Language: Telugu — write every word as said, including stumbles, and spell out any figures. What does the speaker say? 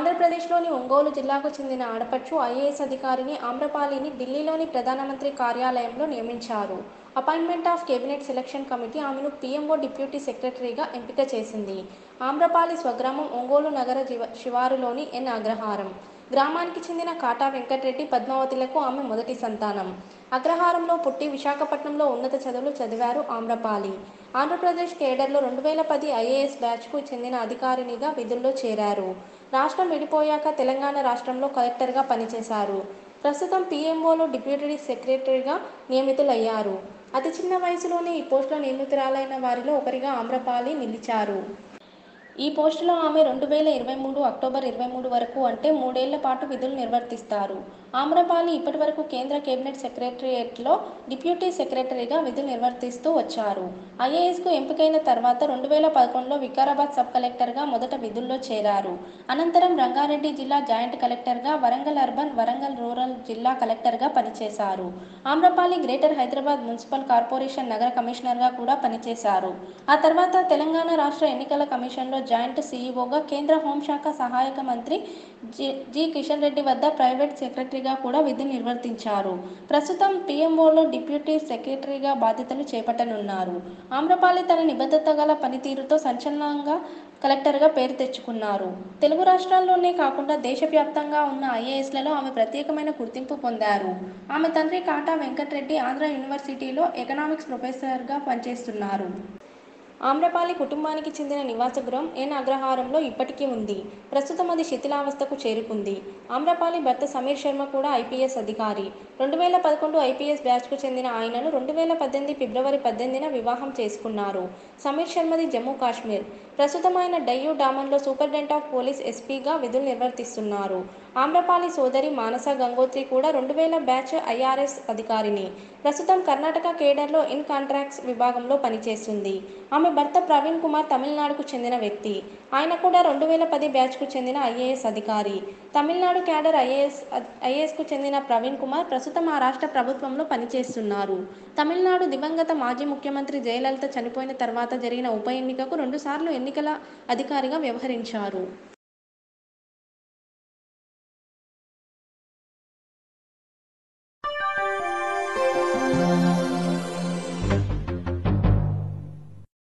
ఆంధ్రప్రదేశ్లోని ఒంగోలు జిల్లాకు చెందిన ఆడపడుచు ఐఏఎస్ అధికారిని ఆమ్రపాలిని ఢిల్లీలోని ప్రధానమంత్రి కార్యాలయంలో నియమించారు. Appointment of cabinet selection committee ఆమెను పీఎంఓ డిప్యూటీ సెక్రటరీగా ఎంపిక చేసింది. ఆమ్రపాలి స్వగ్రామం ఒంగోలు నగర శివారులోని ఎన్ అగ్రహారం గ్రామానికి చెందిన కాటా వెంకటరెడ్డి పద్మావతులకు ఆమె మొదటి సంతానం. అగ్రహారంలో పుట్టి విశాఖపట్నంలో ఉన్నత చదువులు చదివారు ఆమ్రపాలి. ఆంధ్రప్రదేశ్ కేడర్లో రెండు వేల పది ఐఏఎస్ బ్యాచ్కు చెందిన అధికారినిగా విధుల్లో చేరారు. రాష్ట్రం విడిపోయాక తెలంగాణ రాష్ట్రంలో కలెక్టర్గా పనిచేశారు. ప్రస్తుతం పీఎంఓలో డిప్యూటీ సెక్రటరీగా నియమితులయ్యారు. అతి చిన్న వయసులోనే ఈ పోస్టులో నియమితురాలైన వారిలో ఒకరిగా ఆమ్రపాలి నిలిచారు. ఈ పోస్టులో ఆమె రెండు వేల ఇరవై మూడు అక్టోబర్ ఇరవై మూడు వరకు అంటే మూడేళ్ల పాటు విధులు నిర్వర్తిస్తారు. ఆమ్రపాలి ఇప్పటి వరకు కేంద్ర కేబినెట్ సెక్రటరియట్లో డిప్యూటీ సెక్రటరీగా విధులు నిర్వర్తిస్తూ వచ్చారు. ఐఏఎస్కు ఎంపికైన తర్వాత రెండు వేల పదకొండులో వికారాబాద్ సబ్ కలెక్టర్గా మొదట విధుల్లో చేరారు. అనంతరం రంగారెడ్డి జిల్లా జాయింట్ కలెక్టర్గా, వరంగల్ అర్బన్, వరంగల్ రూరల్ జిల్లా కలెక్టర్గా పనిచేశారు. Amrapali greater Hyderabad municipal corporation నగర కమిషనర్గా కూడా పనిచేశారు. ఆ తర్వాత తెలంగాణ రాష్ట్ర ఎన్నికల కమిషన్లో జాయింట్ సీఈఓగా, కేంద్ర హోంశాఖ సహాయక మంత్రి జి జి కిషన్ రెడ్డి వద్ద ప్రైవేట్ సెక్రటరీగా కూడా విధులు నిర్వర్తించారు. ప్రస్తుతం పీఎంఓలో డిప్యూటీ సెక్రటరీగా బాధ్యతలు చేపట్టనున్నారు. ఆమ్రపాలి తన నిబద్ధత గల పనితీరుతో సంచలనంగా కలెక్టర్గా పేరు తెచ్చుకున్నారు. తెలుగు రాష్ట్రాల్లోనే కాకుండా దేశవ్యాప్తంగా ఉన్న ఐఏఎస్లలో ఆమె ప్రత్యేకమైన గుర్తింపు పొందారు. ఆమె తండ్రి కాటా వెంకటరెడ్డి ఆంధ్ర యూనివర్సిటీలో ఎకనామిక్స్ ప్రొఫెసర్గా పనిచేస్తున్నారు. ఆమ్రపాలి కుటుంబానికి చెందిన నివాసగృహం ఎన్ అగ్రహారంలో ఇప్పటికీ ఉంది. ప్రస్తుతం అది శిథిలావస్థకు చేరుకుంది. ఆమ్రపాలి భర్త సమీర్ శర్మ కూడా ఐపీఎస్ అధికారి. రెండు వేల పదకొండు ఐపీఎస్ బ్యాచ్కు చెందిన ఆయనను రెండు వేల పద్దెనిమిది ఫిబ్రవరి పద్దెనిమిదిన వివాహం చేసుకున్నారు. సమీర్ శర్మది జమ్మూ కాశ్మీర్. ప్రస్తుతం ఆయన డయ్యూ డామన్లో సూపరింటెండెంట్ ఆఫ్ పోలీస్ ఎస్పీగా విధులు నిర్వర్తిస్తున్నారు. ఆమ్రపాలి సోదరి మానస గంగోత్రి కూడా రెండు వేల బ్యాచ్ ఐఆర్ఎస్ అధికారిని. ప్రస్తుతం కర్ణాటక కేడర్లో ఇన్ కాంట్రాక్ట్స్ విభాగంలో పనిచేస్తుంది. ఆమె భర్త ప్రవీణ్ కుమార్ తమిళనాడుకు చెందిన వ్యక్తి. ఆయన కూడా రెండు వేల పది బ్యాచ్కు చెందిన ఐఏఎస్ అధికారి. తమిళనాడు క్యాడర్ ఐఏఎస్ ఐఏఎస్కు చెందిన ప్రవీణ్ కుమార్ ప్రస్తుతం ఆ రాష్ట్ర ప్రభుత్వంలో పనిచేస్తున్నారు. తమిళనాడు దివంగత మాజీ ముఖ్యమంత్రి జయలలిత చనిపోయిన తర్వాత జరిగిన ఉప ఎన్నికకు రెండుసార్లు ఎన్నికల అధికారిగా వ్యవహరించారు.